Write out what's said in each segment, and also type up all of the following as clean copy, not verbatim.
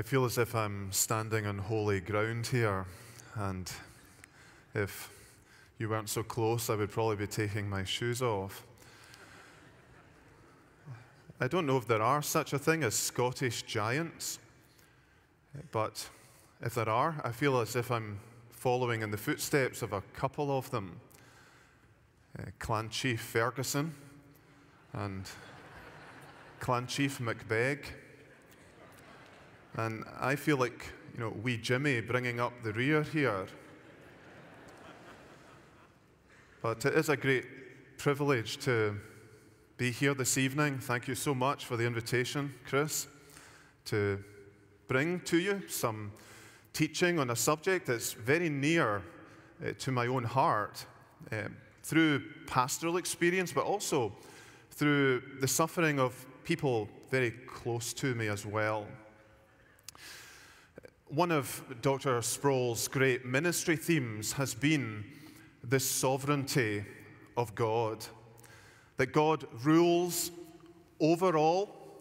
I feel as if I'm standing on holy ground here, and if you weren't so close, I would probably be taking my shoes off. I don't know if there are such a thing as Scottish giants, but if there are, I feel as if I'm following in the footsteps of a couple of them. Clan Chief Ferguson and Clan Chief McBeg. And I feel like, you know, wee Jimmy bringing up the rear here. But it is a great privilege to be here this evening. Thank you so much for the invitation, Chris, to bring to you some teaching on a subject that's very near to my own heart through pastoral experience, but also through the suffering of people very close to me as well. One of Dr. Sproul's great ministry themes has been the sovereignty of God, that God rules over all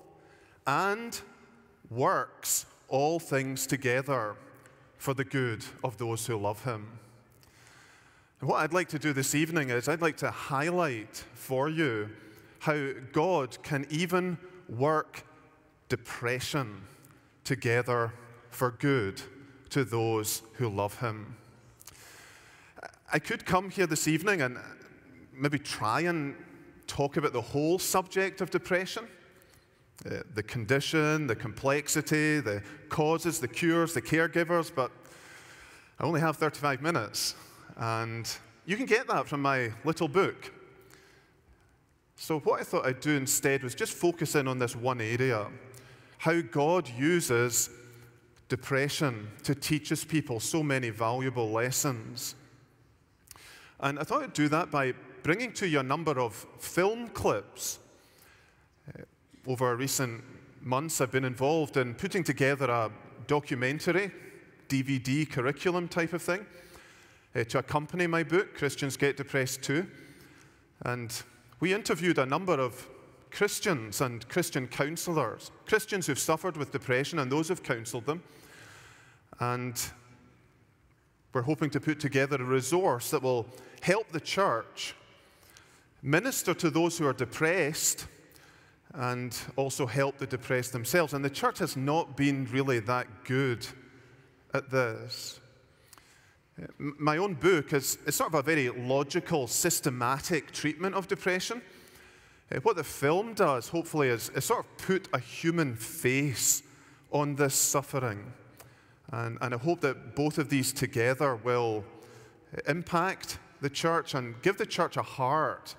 and works all things together for the good of those who love him. And what I'd like to do this evening is I'd like to highlight for you how God can even work depression together for good to those who love him. I could come here this evening and maybe try and talk about the whole subject of depression, the condition, the complexity, the causes, the cures, the caregivers, but I only have 35 minutes, and you can get that from my little book. So what I thought I'd do instead was just focus in on this one area, how God uses depression to teach his people so many valuable lessons. And I thought I'd do that by bringing to you a number of film clips. Over recent months, I've been involved in putting together a documentary, DVD curriculum type of thing, to accompany my book, Christians Get Depressed Too. And we interviewed a number of Christians and Christian counselors, Christians who've suffered with depression and those who've counseled them. And we're hoping to put together a resource that will help the church minister to those who are depressed and also help the depressed themselves. And the church has not been really that good at this. My own book is sort of a very logical, systematic treatment of depression. What the film does, hopefully, is sort of put a human face on this suffering. And I hope that both of these together will impact the church and give the church a heart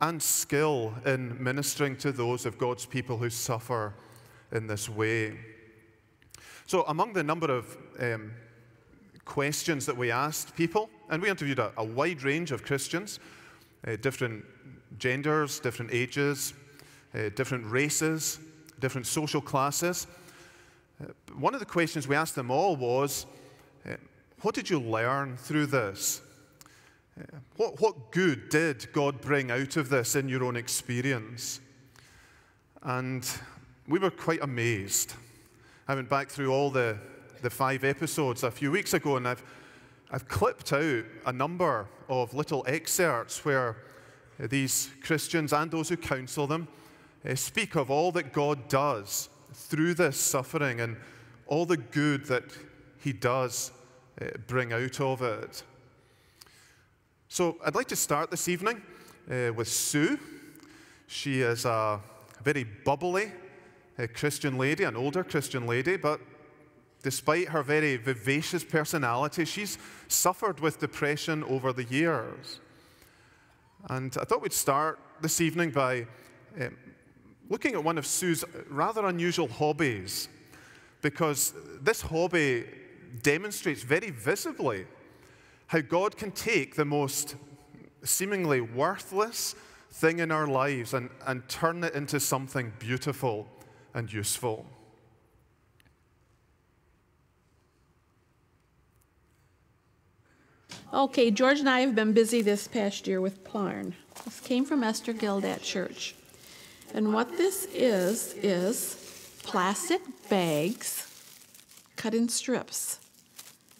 and skill in ministering to those of God's people who suffer in this way. So among the number of questions that we asked people, and we interviewed a wide range of Christians, different genders, different ages, different races, different social classes. One of the questions we asked them all was, what did you learn through this? What good did God bring out of this in your own experience? And we were quite amazed. I went back through all the 5 episodes a few weeks ago, and I've clipped out a number of little excerpts where these Christians and those who counsel them speak of all that God does through this suffering and all the good that he does bring out of it. So I'd like to start this evening with Sue. She is a very bubbly Christian lady, an older Christian lady, but despite her very vivacious personality, she's suffered with depression over the years. And I thought we'd start this evening by looking at one of Sue's rather unusual hobbies, because this hobby demonstrates very visibly how God can take the most seemingly worthless thing in our lives and turn it into something beautiful and useful. Okay, George and I have been busy this past year with Plarn. This came from EstherGild at church. And what this is plastic bags cut in strips,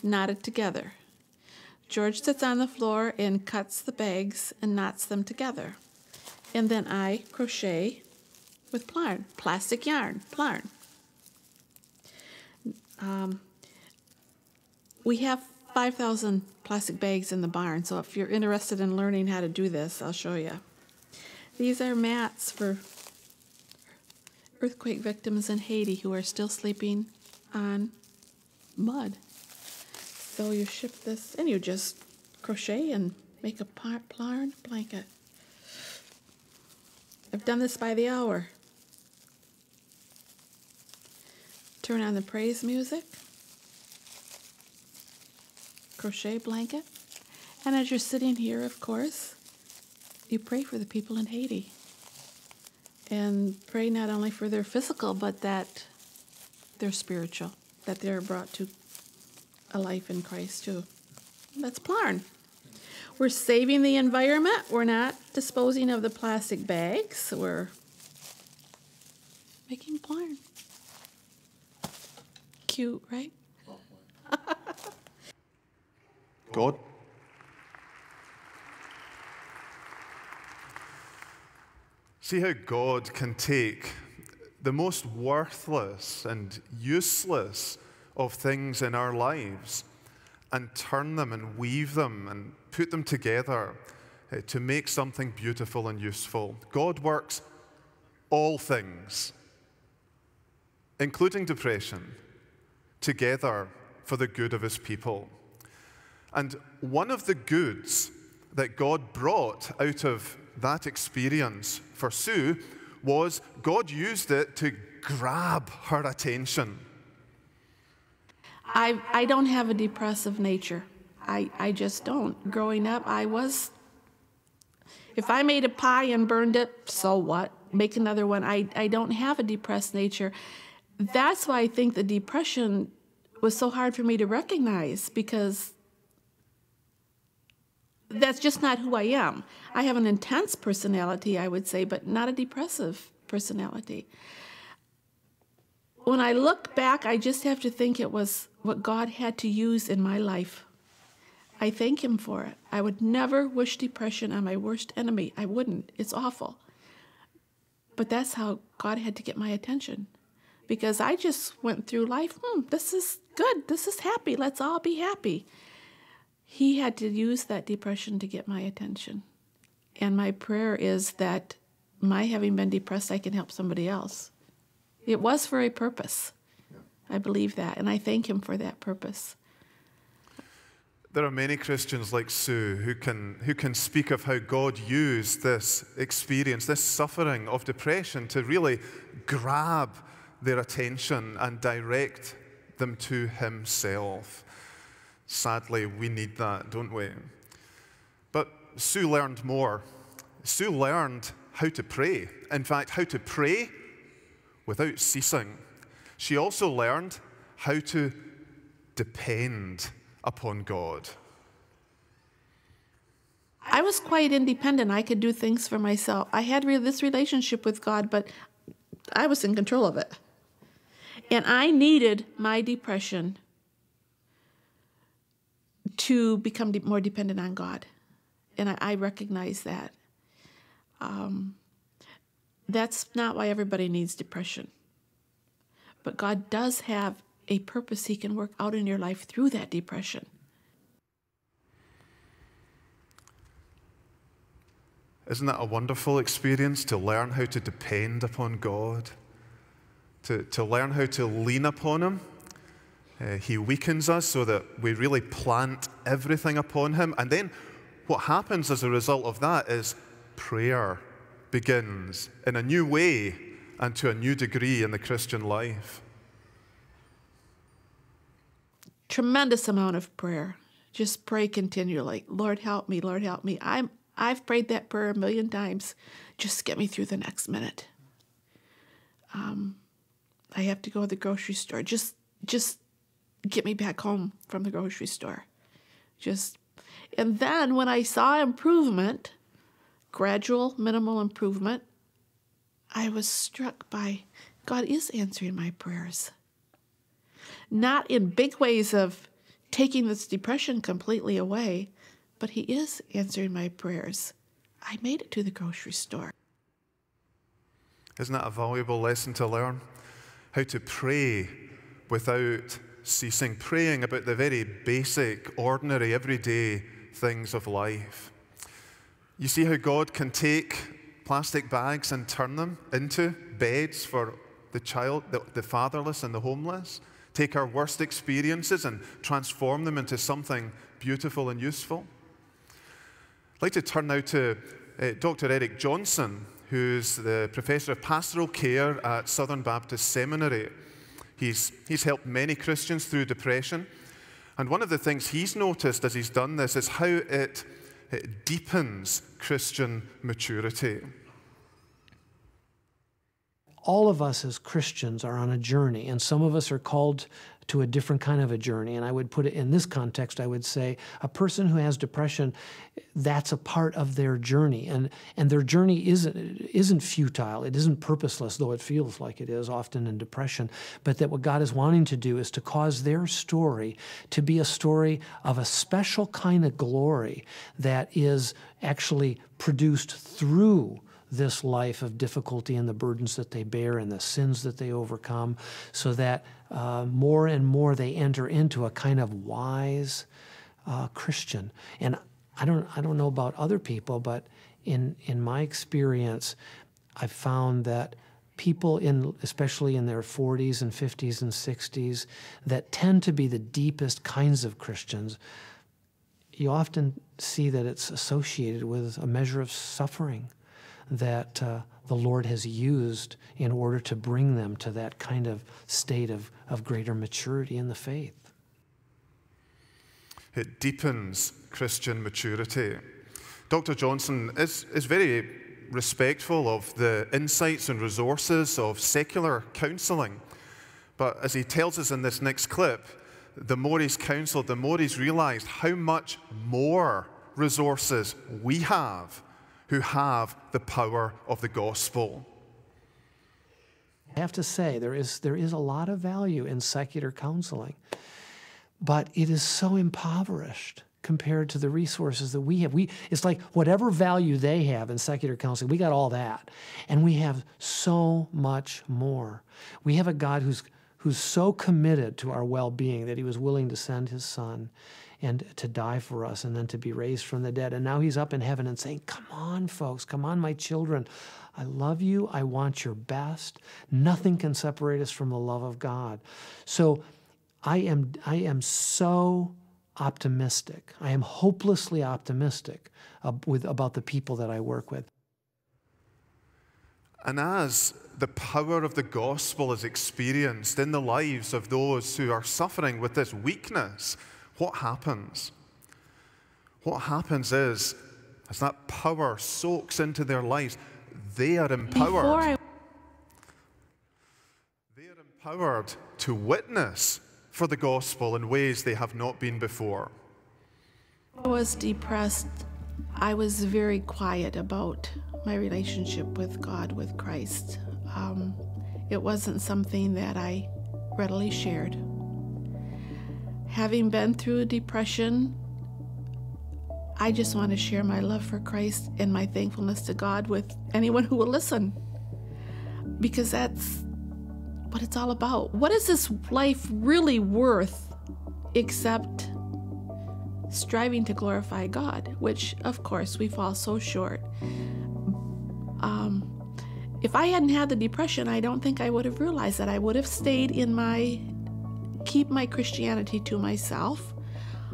knotted together. George sits on the floor and cuts the bags and knots them together. And then I crochet with plastic yarn. We have 5,000 plastic bags in the barn, so if you're interested in learning how to do this, I'll show you. These are mats for earthquake victims in Haiti who are still sleeping on mud. So you ship this, and you just crochet and make a yarn blanket. I've done this by the hour. Turn on the praise music. Crochet blanket. And as you're sitting here, of course, you pray for the people in Haiti. And pray not only for their physical, but that they're spiritual, that they're brought to a life in Christ too. That's Plarn. We're saving the environment. We're not disposing of the plastic bags. We're making Plarn. Cute, right? God. See how God can take the most worthless and useless of things in our lives and turn them and weave them and put them together to make something beautiful and useful. God works all things, including depression, together for the good of his people. And one of the goods that God brought out of that experience for Sue was God used it to grab her attention. I don't have a depressive nature. I just don't. Growing up, I was, if I made a pie and burned it, so what? Make another one. I don't have a depressed nature. That's why I think the depression was so hard for me to recognize, because that's just not who I am. I have an intense personality, I would say, but not a depressive personality. When I look back, I just have to think it was what God had to use in my life. I thank him for it. I would never wish depression on my worst enemy. I wouldn't. It's awful. But that's how God had to get my attention. Because I just went through life, this is good. This is happy. Let's all be happy. He had to use that depression to get my attention. And my prayer is that my having been depressed, I can help somebody else. It was for a purpose. I believe that, and I thank him for that purpose. There are many Christians like Sue who can speak of how God used this experience, this suffering of depression, to really grab their attention and direct them to himself. Sadly, we need that, don't we? But Sue learned more. Sue learned how to pray. In fact, how to pray without ceasing. She also learned how to depend upon God. I was quite independent. I could do things for myself. I had this relationship with God, but I was in control of it. And I needed my depression to become more dependent on God. And I recognize that. That's not why everybody needs depression. But God does have a purpose he can work out in your life through that depression. Isn't that a wonderful experience, to learn how to depend upon God, to learn how to lean upon him? He weakens us so that we really plant everything upon him. And then what happens as a result of that is prayer begins in a new way and to a new degree in the Christian life. Tremendous amount of prayer. Just pray continually. Lord, help me. Lord, help me. I've prayed that prayer a million times. Just get me through the next minute. I have to go to the grocery store. Just get me back home from the grocery store. And then when I saw improvement, gradual, minimal improvement, I was struck by God is answering my prayers. not in big ways of taking this depression completely away, but he is answering my prayers. I made it to the grocery store. Isn't that a valuable lesson to learn? How to pray without ceasing, praying about the very basic, ordinary, everyday things of life. You see how God can take plastic bags and turn them into beds for the child, the fatherless and the homeless, take our worst experiences and transform them into something beautiful and useful. I'd like to turn now to Dr. Eric Johnson, who's the professor of pastoral care at Southern Baptist Seminary. He's helped many Christians through depression. And one of the things he's noticed as he's done this is how it deepens Christian maturity. All of us as Christians are on a journey, and some of us are called to a different kind of a journey. And I would put it in this context, I would say, a person who has depression, that's a part of their journey. And their journey isn't futile. It isn't purposeless, though it feels like it is often in depression. But that what God is wanting to do is to cause their story to be a story of a special kind of glory that is actually produced through this life of difficulty and the burdens that they bear and the sins that they overcome, so that more and more they enter into a kind of wise Christian. And I don't know about other people, but in my experience, I've found that people, especially in their 40s and 50s and 60s, that tend to be the deepest kinds of Christians, you often see that it's associated with a measure of suffering that the Lord has used in order to bring them to that kind of state of greater maturity in the faith. It deepens Christian maturity. Dr. Johnson is very respectful of the insights and resources of secular counseling, but as he tells us in this next clip, the more he's counseled, the more he's realized how much more resources we have who have the power of the gospel. I have to say, there is a lot of value in secular counseling, but it is so impoverished compared to the resources that we have. It's like whatever value they have in secular counseling, we got all that, and we have so much more. We have a God who's so committed to our well-being that he was willing to send his son and to die for us and then to be raised from the dead. And now he's up in heaven and saying, come on, folks, come on, my children. I love you. I want your best. Nothing can separate us from the love of God. So I am so optimistic. I am hopelessly optimistic about the people that I work with. And as the power of the gospel is experienced in the lives of those who are suffering with this weakness, what happens? What happens is, as that power soaks into their lives, they are empowered. They are empowered to witness for the gospel in ways they have not been before. I was depressed. I was very quiet about my relationship with God, with Christ. It wasn't something that I readily shared. Having been through depression, I just want to share my love for Christ and my thankfulness to God with anyone who will listen, because that's what it's all about. What is this life really worth except striving to glorify God, which of course we fall so short. If I hadn't had the depression, I don't think I would have realized that. I would have stayed in my keep my Christianity to myself.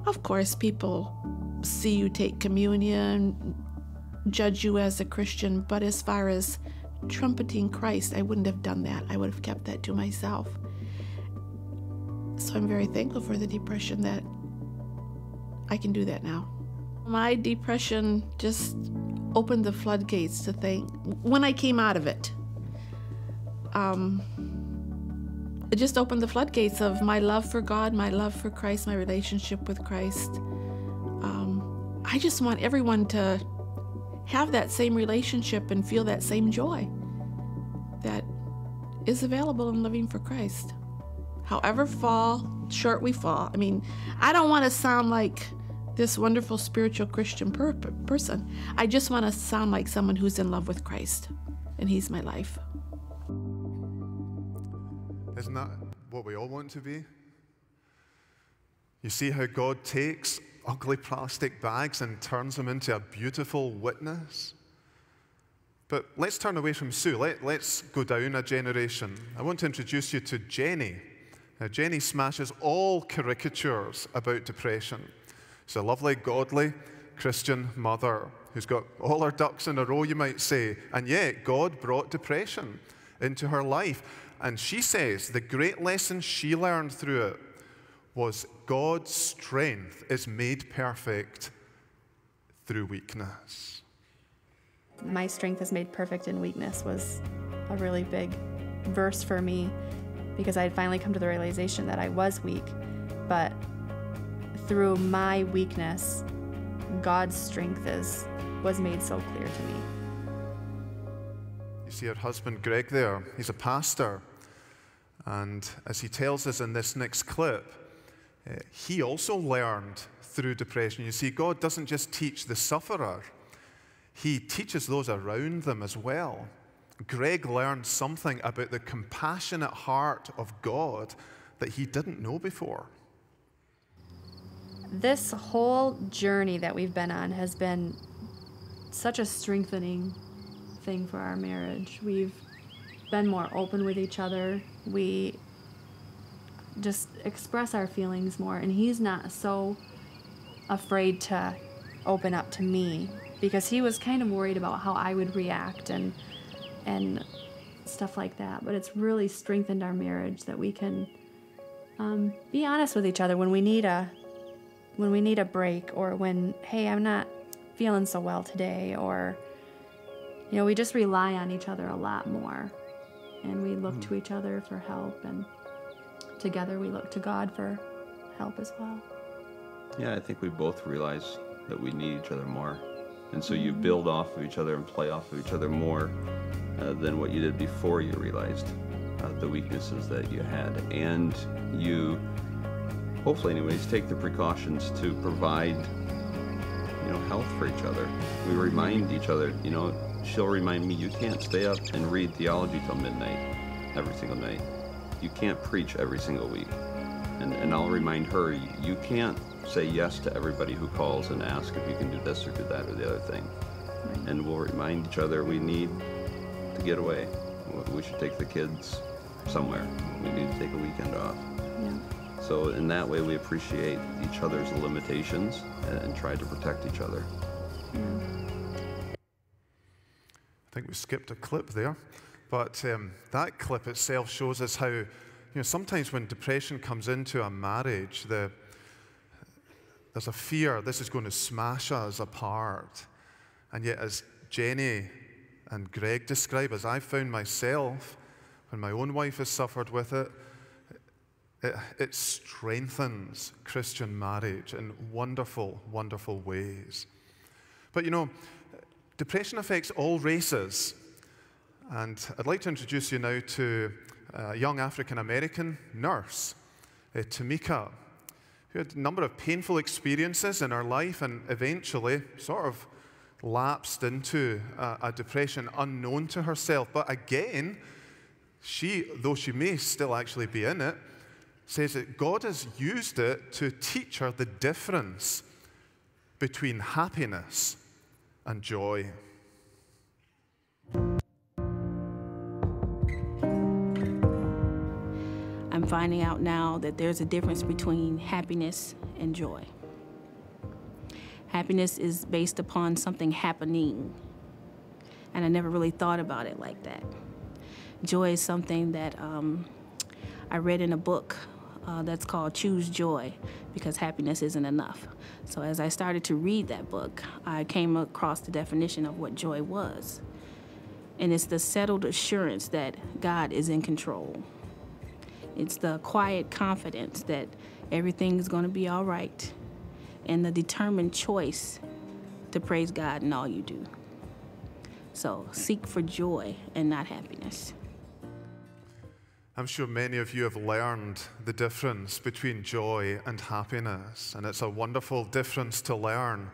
Of course, people see you take communion, judge you as a Christian, but as far as trumpeting Christ, I wouldn't have done that. I would have kept that to myself. So I'm very thankful for the depression that I can do that now. My depression just opened the floodgates to think, when I came out of it, it just opened the floodgates of my love for God, my love for Christ, my relationship with Christ. I just want everyone to have that same relationship and feel that same joy that is available in living for Christ. however short we fall. I mean, I don't want to sound like this wonderful spiritual Christian person. I just want to sound like someone who's in love with Christ, and he's my life. Isn't that what we all want to be? You see how God takes ugly plastic bags and turns them into a beautiful witness? But let's turn away from Sue. Let's go down a generation. I want to introduce you to Jenny. Now, Jenny smashes all caricatures about depression. She's a lovely, godly, Christian mother who's got all her ducks in a row, you might say. And yet, God brought depression into her life. And she says the great lesson she learned through it was God's strength is made perfect through weakness. My strength is made perfect in weakness was a really big verse for me, because I had finally come to the realization that I was weak, but through my weakness, God's strength was made so clear to me. You see her husband Greg there, he's a pastor, and as he tells us in this next clip, he also learned through depression. You see, God doesn't just teach the sufferer, he teaches those around them as well. Greg learned something about the compassionate heart of God that he didn't know before. This whole journey that we've been on has been such a strengthening thing for our marriage. We've been more open with each other. We just express our feelings more, and he's not so afraid to open up to me, because he was kind of worried about how I would react and stuff like that. But it's really strengthened our marriage that we can be honest with each other when we need a break, or when, hey, I'm not feeling so well today, or, you know, we just rely on each other a lot more, and we look to each other for help, and together we look to God for help as well. Yeah, I think we both realize that we need each other more. And so you build off of each other and play off of each other more than what you did before you realized the weaknesses that you had. And you, hopefully anyways, take the precautions to provide, you know, health for each other. We remind each other, you know, she'll remind me, you can't stay up and read theology till midnight every single night. You can't preach every single week. And I'll remind her, you can't say yes to everybody who calls and asks if you can do this or do that or the other thing. Right. And we'll remind each other we need to get away. We should take the kids somewhere. We need to take a weekend off. Yeah. So in that way, we appreciate each other's limitations and try to protect each other. Yeah. I think we skipped a clip there, but that clip itself shows us how, you know, sometimes when depression comes into a marriage, there's a fear this is going to smash us apart. And yet, as Jenny and Greg describe, as I found myself, when my own wife has suffered with it, it strengthens Christian marriage in wonderful, wonderful ways. But, you know, depression affects all races. And I'd like to introduce you now to a young African-American nurse, Tamika, who had a number of painful experiences in her life and eventually sort of lapsed into a depression unknown to herself. But again, she, though she may still actually be in it, says that God has used it to teach her the difference between happiness and joy. I'm finding out now that there's a difference between happiness and joy. Happiness is based upon something happening, and I never really thought about it like that. Joy is something that I read in a book that's called Choose Joy, because happiness isn't enough. So as I started to read that book, I came across the definition of what joy was, and it's the settled assurance that God is in control. It's the quiet confidence that everything is going to be all right, and the determined choice to praise God in all you do. So seek for joy and not happiness. I'm sure many of you have learned the difference between joy and happiness, and it's a wonderful difference to learn.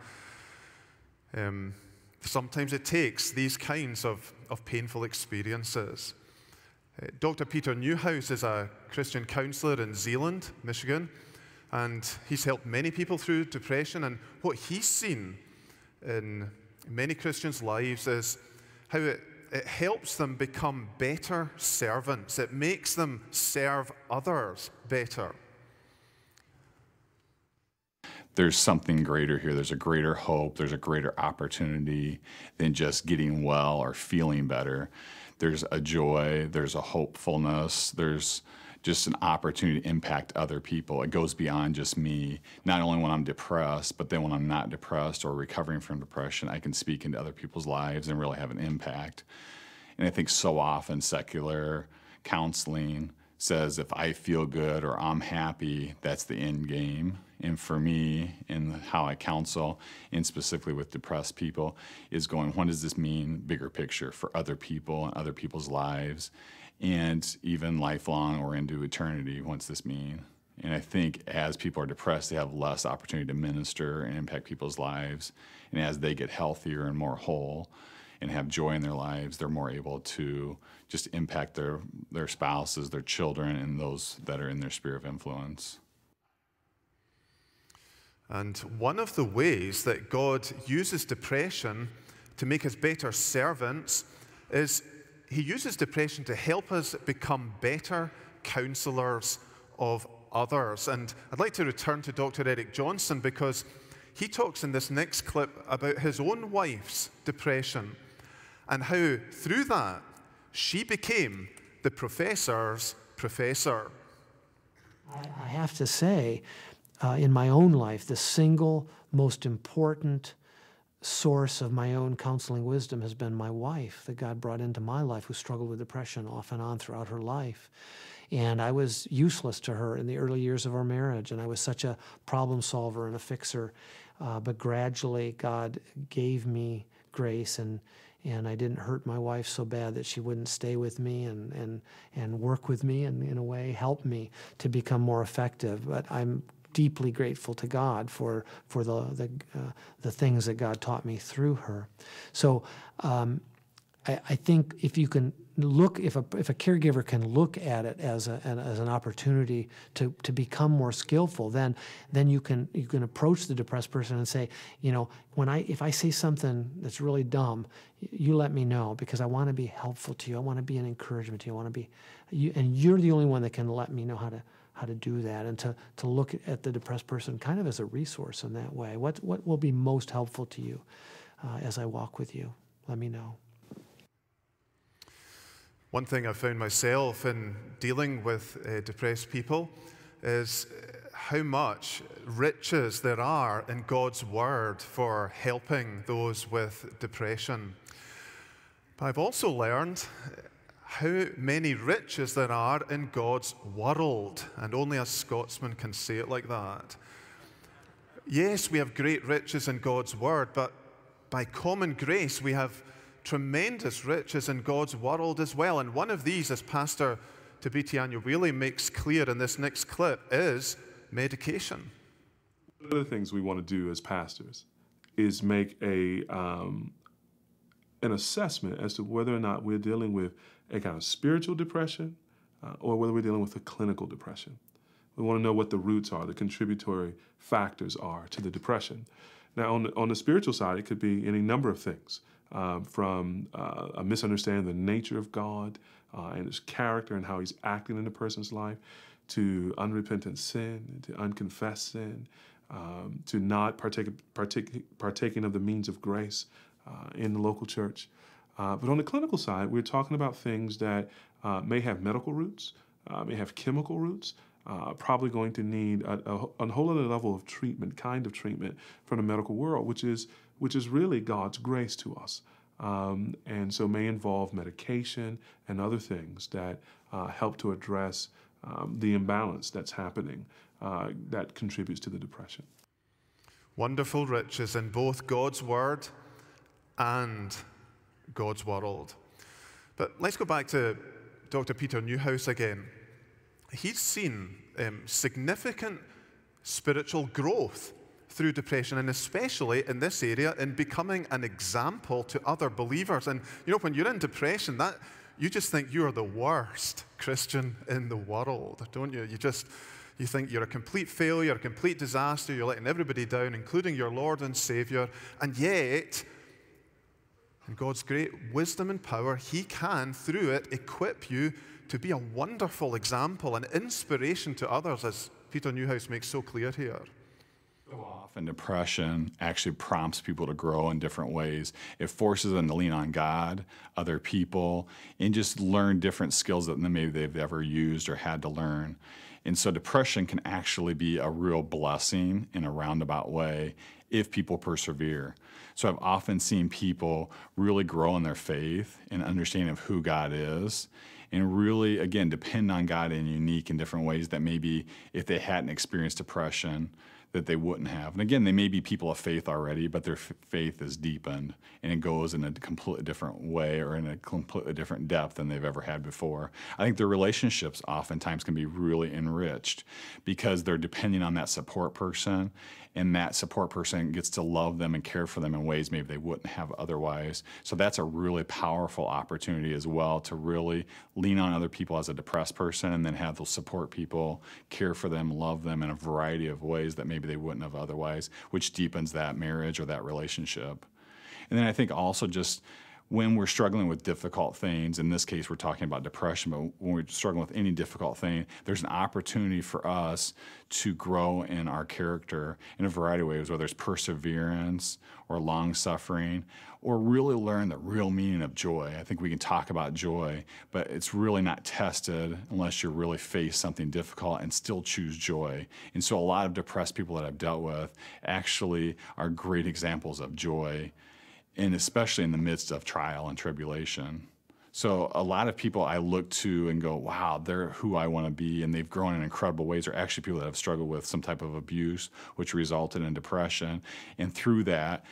Sometimes it takes these kinds of painful experiences. Dr. Peter Newhouse is a Christian counselor in Zeeland, Michigan, and he's helped many people through depression, and what he's seen in many Christians' lives is how it helps them become better servants. It makes them serve others better. There's something greater here. There's a greater hope. There's a greater opportunity than just getting well or feeling better. There's a joy. There's a hopefulness. There's just an opportunity to impact other people. It goes beyond just me, not only when I'm depressed, but then when I'm not depressed or recovering from depression, I can speak into other people's lives and really have an impact. And I think so often secular counseling says if I feel good or I'm happy, that's the end game. And for me, and how I counsel, and specifically with depressed people, is going, what does this mean, bigger picture, for other people and other people's lives, and even lifelong or into eternity, what's this mean? And I think as people are depressed, they have less opportunity to minister and impact people's lives. And as they get healthier and more whole and have joy in their lives, they're more able to just impact their spouses, their children, and those that are in their sphere of influence. And one of the ways that God uses depression to make us better servants is He uses depression to help us become better counselors of others. And I'd like to return to Dr. Eric Johnson because he talks in this next clip about his own wife's depression and how through that she became the professor's professor. I have to say, in my own life, the single most important source of my own counseling wisdom has been my wife that God brought into my life, who struggled with depression off and on throughout her life. And I was useless to her in the early years of our marriage, and I was such a problem solver and a fixer. But gradually, God gave me grace, and I didn't hurt my wife so bad that she wouldn't stay with me and work with me and, in a way, help me to become more effective. But I'm deeply grateful to God for the things that God taught me through her. So I think if you can look, if a caregiver can look at it as an opportunity to become more skillful, then you can approach the depressed person and say, you know, if I say something that's really dumb, you let me know, because I want to be helpful to you. I want to be an encouragement to you. I want to be, and you're the only one that can let me know how to do that, and to look at the depressed person kind of as a resource in that way. What will be most helpful to you as I walk with you? Let me know. One thing I found myself in dealing with depressed people is how much riches there are in God's Word for helping those with depression. But I've also learned how many riches there are in God's world, and only a Scotsman can say it like that. Yes, we have great riches in God's Word, but by common grace, we have tremendous riches in God's world as well. And one of these, as Pastor Tabiti Anyawili makes clear in this next clip, is medication. One of the things we want to do as pastors is make an assessment as to whether or not we're dealing with a kind of spiritual depression, or whether we're dealing with a clinical depression. We want to know what the roots are, the contributory factors are to the depression. Now, on the spiritual side, it could be any number of things, from a misunderstanding of the nature of God and His character and how He's acting in a person's life, to unrepentant sin, to unconfessed sin, to not partaking of the means of grace in the local church. But on the clinical side, we're talking about things that may have medical roots, may have chemical roots, probably going to need a whole other level of treatment, kind of treatment from the medical world, which is really God's grace to us. And so may involve medication and other things that help to address the imbalance that's happening that contributes to the depression. Wonderful riches in both God's Word and God's world. But let's go back to Dr. Peter Newhouse again. He's seen significant spiritual growth through depression, and especially in this area, in becoming an example to other believers. And you know, when you're in depression, that you just think you are the worst Christian in the world, don't you? You think you're a complete failure, a complete disaster, you're letting everybody down, including your Lord and Savior. And yet, in God's great wisdom and power, He can, through it, equip you to be a wonderful example and inspiration to others, as Peter Newhouse makes so clear here. So often depression actually prompts people to grow in different ways. It forces them to lean on God, other people, and just learn different skills that maybe they've ever used or had to learn. And so depression can actually be a real blessing in a roundabout way if people persevere. So I've often seen people really grow in their faith and understanding of who God is, and really, again, depend on God in unique and different ways that maybe if they hadn't experienced depression, that they wouldn't have. And again, they may be people of faith already, but their faith is deepened and it goes in a completely different way or in a completely different depth than they've ever had before. I think their relationships oftentimes can be really enriched because they're depending on that support person, and that support person gets to love them and care for them in ways maybe they wouldn't have otherwise. So that's a really powerful opportunity as well, to really lean on other people as a depressed person and then have those support people care for them, love them in a variety of ways that maybe they wouldn't have otherwise, which deepens that marriage or that relationship. And then I think also just when we're struggling with difficult things, in this case we're talking about depression, but when we're struggling with any difficult thing, there's an opportunity for us to grow in our character in a variety of ways, whether it's perseverance or long-suffering, or really learn the real meaning of joy. I think we can talk about joy, but it's really not tested unless you really face something difficult and still choose joy. And so a lot of depressed people that I've dealt with actually are great examples of joy, and especially in the midst of trial and tribulation. So a lot of people I look to and go, wow, they're who I want to be, and they've grown in incredible ways, are actually people that have struggled with some type of abuse, which resulted in depression. And through that,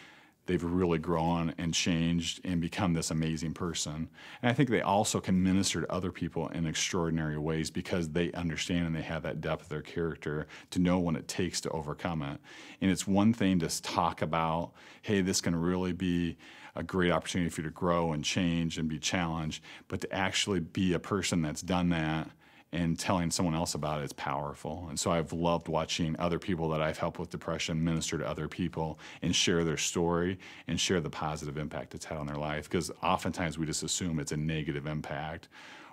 they've really grown and changed and become this amazing person. And I think they also can minister to other people in extraordinary ways because they understand and they have that depth of their character to know what it takes to overcome it. And it's one thing to talk about, hey, this can really be a great opportunity for you to grow and change and be challenged, but to actually be a person that's done that and telling someone else about it is powerful. And so I've loved watching other people that I've helped with depression minister to other people and share their story and share the positive impact it's had on their life, because oftentimes we just assume it's a negative impact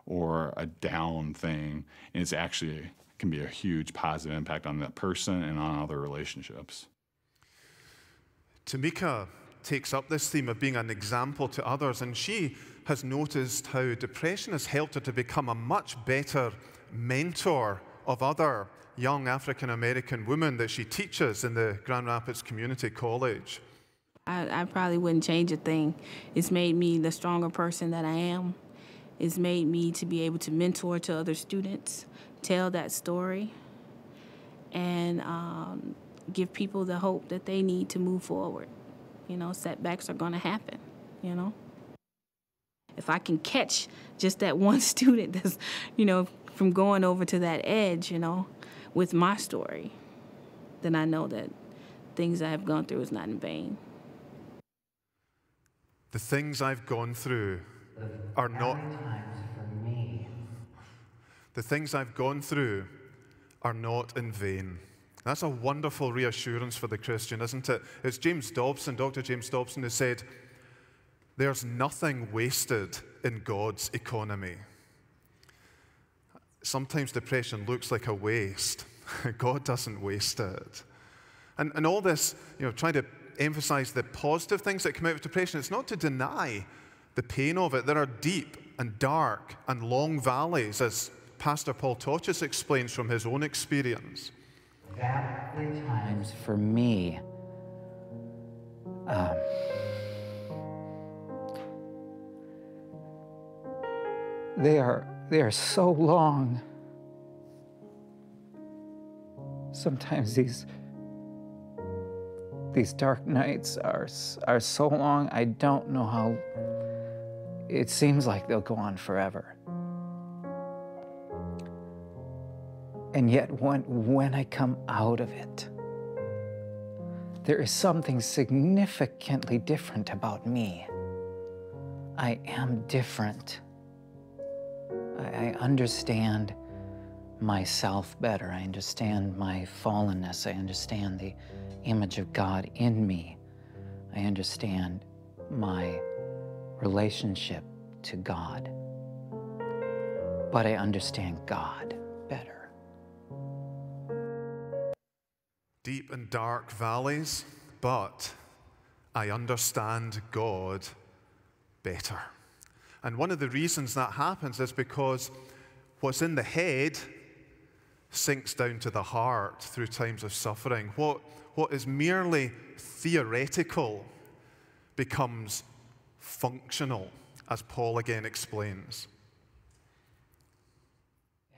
or a down thing, and it's actually can be a huge positive impact on that person and on other relationships. Tamika takes up this theme of being an example to others, and she has noticed how depression has helped her to become a much better mentor of other young African-American women that she teaches in the Grand Rapids Community College. I probably wouldn't change a thing. It's made me the stronger person that I am. It's made me to be able to mentor to other students, tell that story, and give people the hope that they need to move forward. You know, setbacks are going to happen, you know. If I can catch just that one student that's, you know, from going over to that edge, you know, with my story, then I know that things I have gone through is not in vain. The things I've gone through are not... The things I've gone through are not in vain. That's a wonderful reassurance for the Christian, isn't it? It's James Dobson, Dr. James Dobson, who said, "There's nothing wasted in God's economy." Sometimes depression looks like a waste. God doesn't waste it. And all this, you know, trying to emphasize the positive things that come out of depression, it's not to deny the pain of it. There are deep and dark and long valleys, as Pastor Paul Totius explains from his own experience. That times for me, They are so long. Sometimes these dark nights are so long, I don't know how. It seems like they'll go on forever. And yet when I come out of it, there is something significantly different about me. I am different. I understand myself better. I understand my fallenness. I understand the image of God in me. I understand my relationship to God. But I understand God better. Deep and dark valleys, but I understand God better. And one of the reasons that happens is because what's in the head sinks down to the heart through times of suffering. What is merely theoretical becomes functional, as Paul again explains.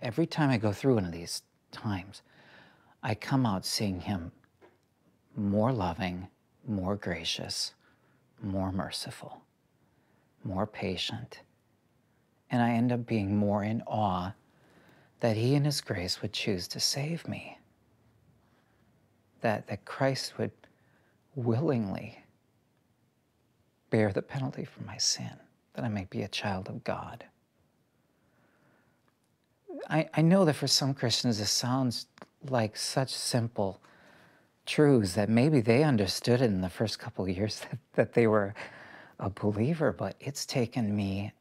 Every time I go through one of these times, I come out seeing him more loving, more gracious, more merciful, more patient. And I end up being more in awe that he in his grace would choose to save me. That Christ would willingly bear the penalty for my sin, that I may be a child of God. I know that for some Christians this sounds like such simple truths that maybe they understood it in the first couple of years that they were a believer, but it's taken me,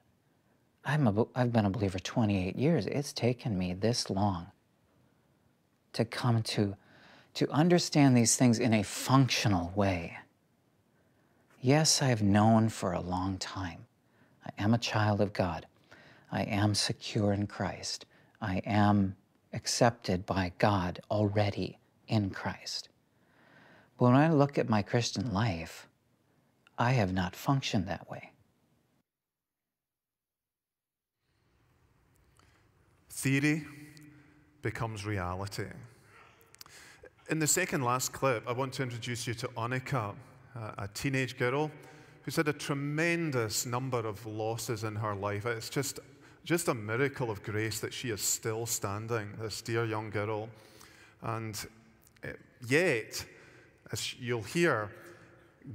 I've been a believer 28 years, it's taken me this long to come to understand these things in a functional way. Yes, I've known for a long time. I am a child of God. I am secure in Christ. I am accepted by God already in Christ. But when I look at my Christian life, I have not functioned that way. Theory becomes reality. In the second last clip, I want to introduce you to Anika, a teenage girl who's had a tremendous number of losses in her life. It's just a miracle of grace that she is still standing, this dear young girl. And yet, as you'll hear,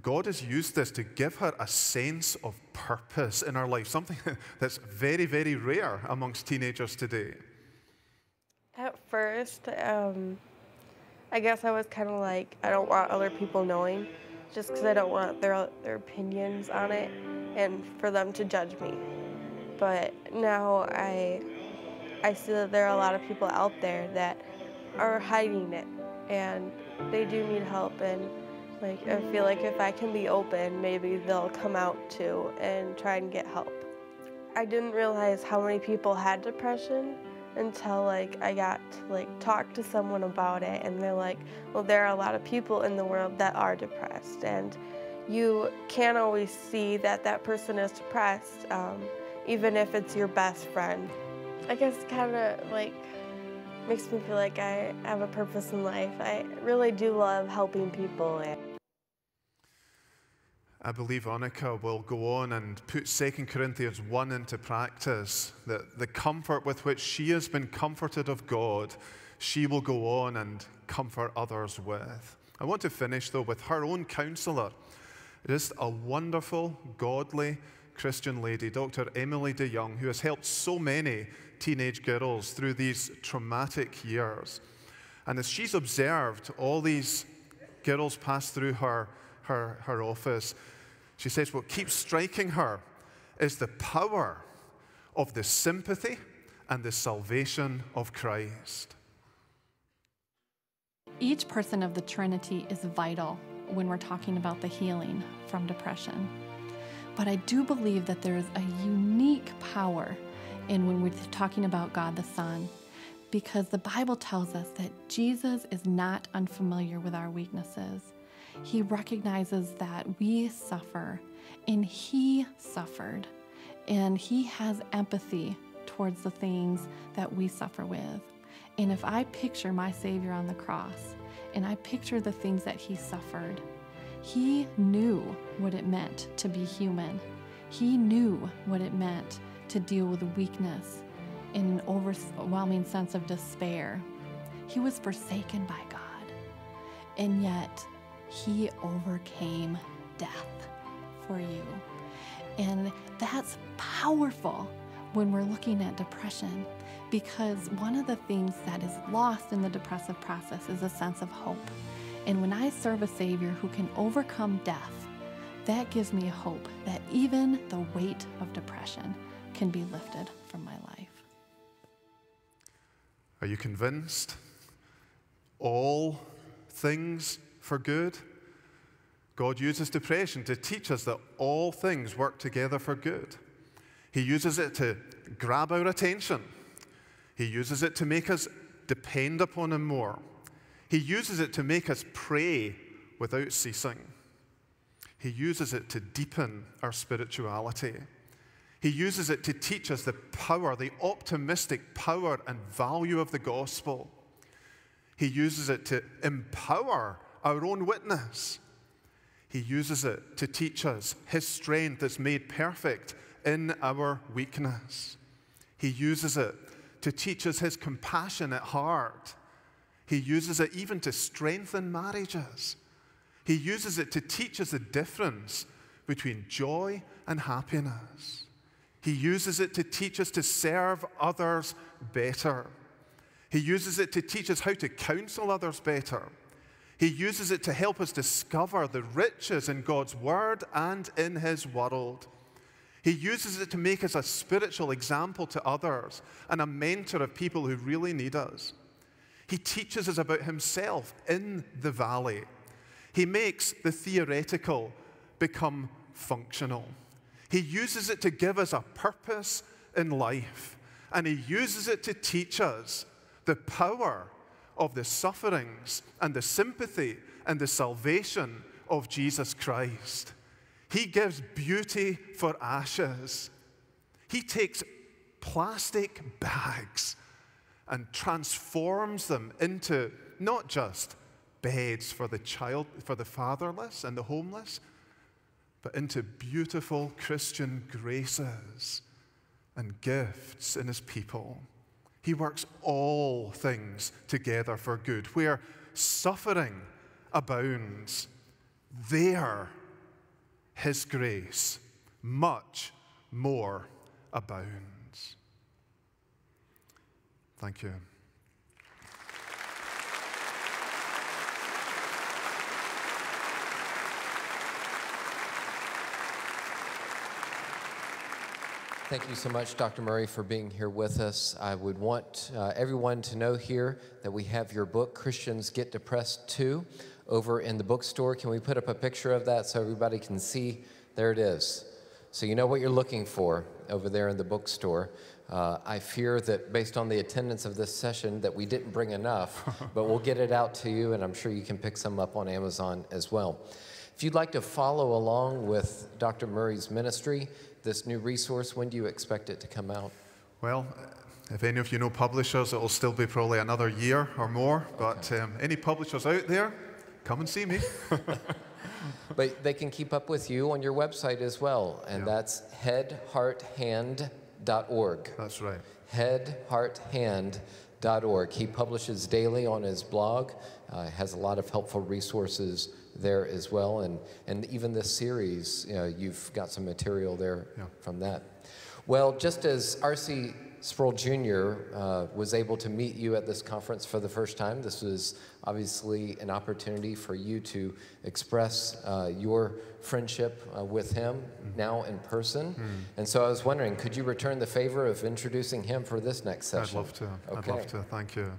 God has used this to give her a sense of purpose in her life, something that's very, very rare amongst teenagers today. At first, I guess I was kind of like, I don't want other people knowing, just because I don't want their opinions on it and for them to judge me. But now I see that there are a lot of people out there that are hiding it, and they do need help. And like, I feel like if I can be open, maybe they'll come out too and try and get help. I didn't realize how many people had depression until like I got to like talk to someone about it, and they're like, well, there are a lot of people in the world that are depressed, and you can't always see that that person is depressed, even if it's your best friend. I guess it kind of like makes me feel like I have a purpose in life. I really do love helping people. I believe Anika will go on and put 2 Corinthians 1 into practice, that the comfort with which she has been comforted of God, she will go on and comfort others with. I want to finish, though, with her own counselor, just a wonderful, godly Christian lady, Dr. Emily DeYoung, who has helped so many teenage girls through these traumatic years. And as she's observed all these girls pass through her office, she says what keeps striking her is the power of the sympathy and the salvation of Christ. Each person of the Trinity is vital when we're talking about the healing from depression. But I do believe that there is a unique power in when we're talking about God the Son, because the Bible tells us that Jesus is not unfamiliar with our weaknesses. He recognizes that we suffer, and he suffered, and he has empathy towards the things that we suffer with. And if I picture my Savior on the cross, and I picture the things that he suffered, he knew what it meant to be human. He knew what it meant to deal with weakness and an overwhelming sense of despair He was forsaken by God, and yet he overcame death for you. And that's powerful when we're looking at depression, because one of the things that is lost in the depressive process is a sense of hope. And when I serve a Savior who can overcome death, that gives me hope that even the weight of depression can be lifted from my life. Are you convinced? All things for good? God uses depression to teach us that all things work together for good. He uses it to grab our attention. He uses it to make us depend upon him more. He uses it to make us pray without ceasing. He uses it to deepen our spirituality. He uses it to teach us the power, the optimistic power and value of the gospel. He uses it to empower our own witness. He uses it to teach us his strength is made perfect in our weakness. He uses it to teach us his compassionate heart. He uses it even to strengthen marriages. He uses it to teach us the difference between joy and happiness. He uses it to teach us to serve others better. He uses it to teach us how to counsel others better. He uses it to help us discover the riches in God's word and in his world. He uses it to make us a spiritual example to others and a mentor of people who really need us. He teaches us about himself in the valley. He makes the theoretical become functional. He uses it to give us a purpose in life, and he uses it to teach us the power of the sufferings and the sympathy and the salvation of Jesus Christ. He gives beauty for ashes. He takes plastic bags and transforms them into not just beds for the child, for the fatherless and the homeless, but into beautiful Christian graces and gifts in his people. He works all things together for good. Where suffering abounds, there his grace much more abounds. Thank you. Thank you so much, Dr. Murray, for being here with us. I would want everyone to know here that we have your book, Christians Get Depressed Too, over in the bookstore. Can we put up a picture of that so everybody can see? There it is. So you know what you're looking for over there in the bookstore. I fear that based on the attendance of this session that we didn't bring enough, but we'll get it out to you, and I'm sure you can pick some up on Amazon as well. If you'd like to follow along with Dr. Murray's ministry, this new resource, when do you expect it to come out? Well, if any of you know publishers, it'll still be probably another year or more, but okay. Any publishers out there, come and see me. But they can keep up with you on your website as well, and yeah. That's headhearthand.org. That's right. Headhearthand.org. He publishes daily on his blog, has a lot of helpful resources there as well, and even this series, you've got some material there yeah. from that. Well, just as R.C. Sproul Jr. Was able to meet you at this conference for the first time, this was obviously an opportunity for you to express your friendship with him mm. now in person. Mm. And so I was wondering, could you return the favor of introducing him for this next session? I'd love to. Okay. I'd love to. Thank you.